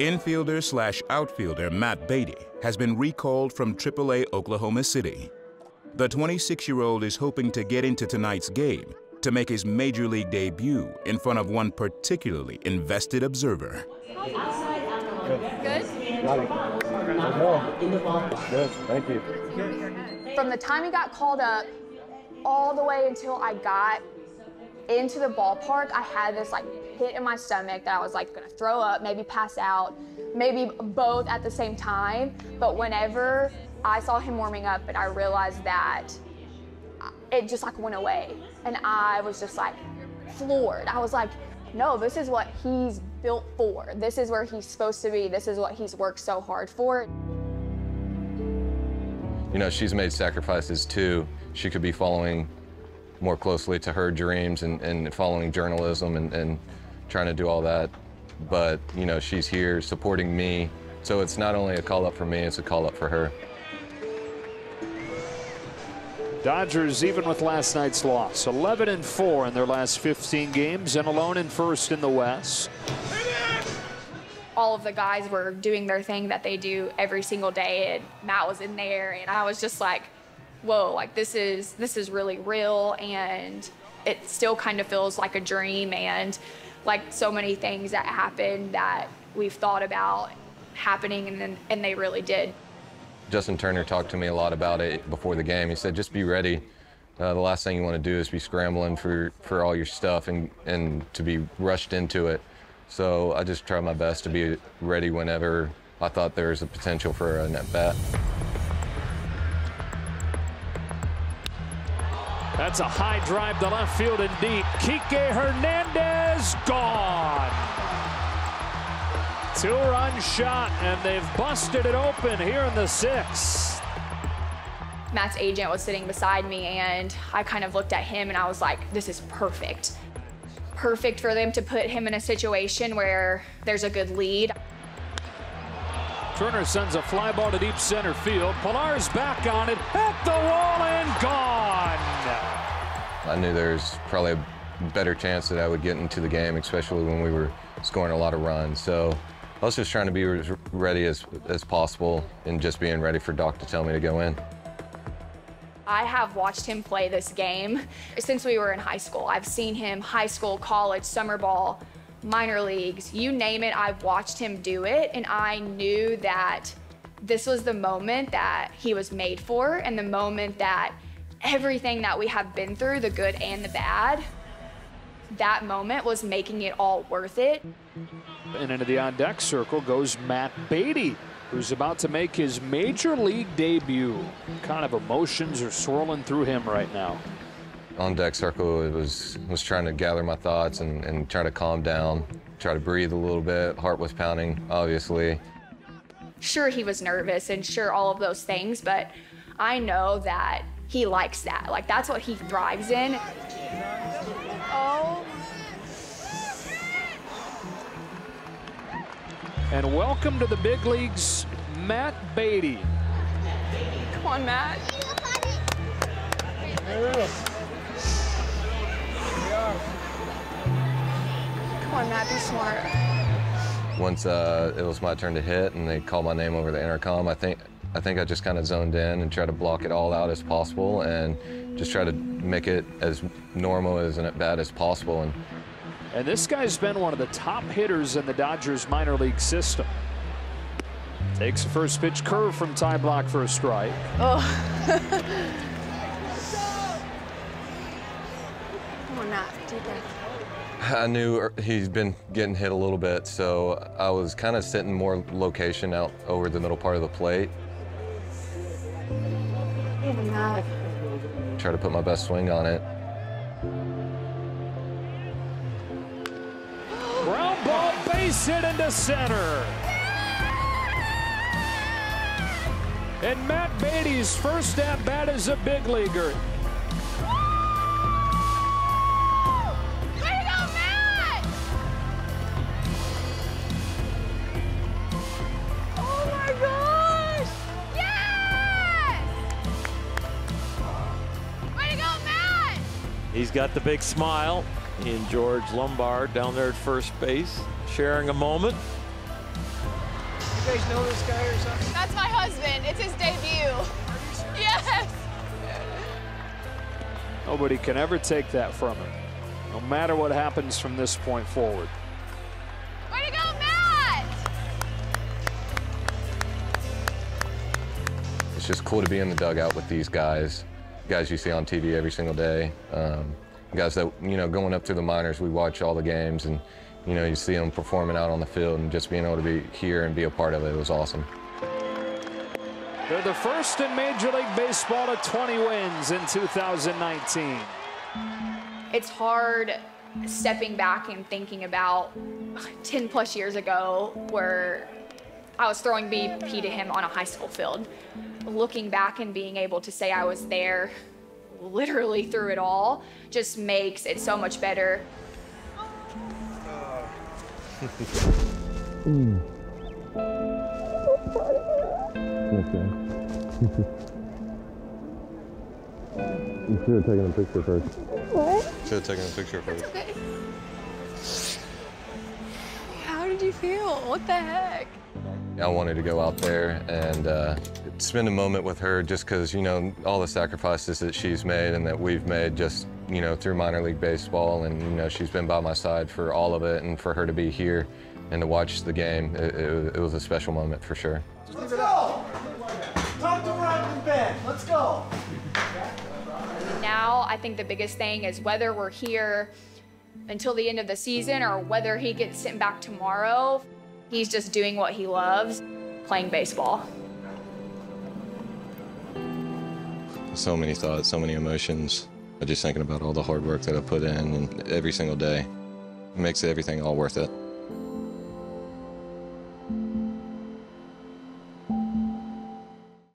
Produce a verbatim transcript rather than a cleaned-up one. Infielder slash outfielder Matt Beaty has been recalled from triple A Oklahoma City. The twenty-six-year-old is hoping to get into tonight's game to make his Major League debut in front of one particularly invested observer. Good. Good? Good, thank you. From the time he got called up all the way until I got into the ballpark, I had this like pit in my stomach that I was like gonna throw up, maybe pass out, maybe both at the same time. But whenever I saw him warming up and I realized that, it just like went away. And I was just like floored. I was like, no, this is what he's built for. This is where he's supposed to be. This is what he's worked so hard for. You know, she's made sacrifices too. She could be following more closely to her dreams and, and following journalism and, and trying to do all that. But, you know, she's here supporting me. So it's not only a call up for me, it's a call up for her. Dodgers, even with last night's loss, eleven and four in their last fifteen games and alone in first in the West. All of the guys were doing their thing that they do every single day, and Matt was in there, and I was just like, whoa, like this is this is really real, and it still kind of feels like a dream, and like so many things that happened that we've thought about happening, and then and they really did. Justin Turner talked to me a lot about it before the game. He said, just be ready. Uh, the last thing you want to do is be scrambling for, for all your stuff and, and to be rushed into it. So I just tried my best to be ready whenever I thought there was a potential for an at-bat. That's a high drive to left field and deep. Kiké Hernandez gone. Two-run shot, and they've busted it open here in the sixth. Matt's agent was sitting beside me, and I kind of looked at him, and I was like, this is perfect. Perfect for them to put him in a situation where there's a good lead. Turner sends a fly ball to deep center field. Pilar's back on it, at the wall, and gone. I knew there was probably a better chance that I would get into the game, especially when we were scoring a lot of runs. So I was just trying to be as ready as, as possible and just being ready for Doc to tell me to go in. I have watched him play this game since we were in high school. I've seen him high school, college, summer ball, minor leagues, you name it, I've watched him do it, and I knew that this was the moment that he was made for, and the moment that everything that we have been through, the good and the bad, that moment was making it all worth it. And into the on-deck circle goes Matt Beaty, who's about to make his Major League debut. What kind of emotions are swirling through him right now? On-deck circle, it was, was trying to gather my thoughts and, and try to calm down, try to breathe a little bit. Heart was pounding, obviously. Sure, he was nervous and sure, all of those things, but I know that he likes that. Like, that's what he thrives in. Oh. And welcome to the big leagues, Matt Beaty. Come on, Matt. Come on, Matt, be smart. Once uh, it was my turn to hit and they called my name over the intercom, I think I think I just kind of zoned in and tried to block it all out as possible and just try to make it as normal as an at-bat as possible. And, and this guy's been one of the top hitters in the Dodgers minor league system. Takes the first pitch curve from Ty Block for a strike. Oh. Come on, Matt, do that. I knew he's been getting hit a little bit, so I was kind of sitting more location out over the middle part of the plate. Try to put my best swing on it. Ground ball, base hit into center. And Matt Beaty's first at bat as a big leaguer. He's got the big smile in George Lombard down there at first base, sharing a moment. You guys know this guy or something? That's my husband. It's his debut. Yes. Nobody can ever take that from him, no matter what happens from this point forward. Way to go, Matt! It's just cool to be in the dugout with these guys, guys you see on T V every single day, um, guys that, you know, going up through the minors, we watch all the games, and, you know, you see them performing out on the field, and just being able to be here and be a part of it was awesome. They're the first in Major League Baseball to twenty wins in two thousand nineteen. It's hard stepping back and thinking about ten plus years ago where I was throwing B P to him on a high school field. Looking back and being able to say I was there literally through it all just makes it so much better. Uh. mm. Okay. You should have taken a picture first. What? Should have taken a picture first. It's okay. How did you feel? What the heck? I wanted to go out there and uh, spend a moment with her, just because, you know, all the sacrifices that she's made and that we've made, just, you know, through minor league baseball, and, you know, she's been by my side for all of it, and for her to be here and to watch the game, it, it, it was a special moment for sure. Let's go! Talk to Rock and Ben. Let's go! Now I think the biggest thing is whether we're here until the end of the season or whether he gets sent back tomorrow, he's just doing what he loves, playing baseball. So many thoughts, so many emotions. I'm just thinking about all the hard work that I put in, and every single day. It makes everything all worth it.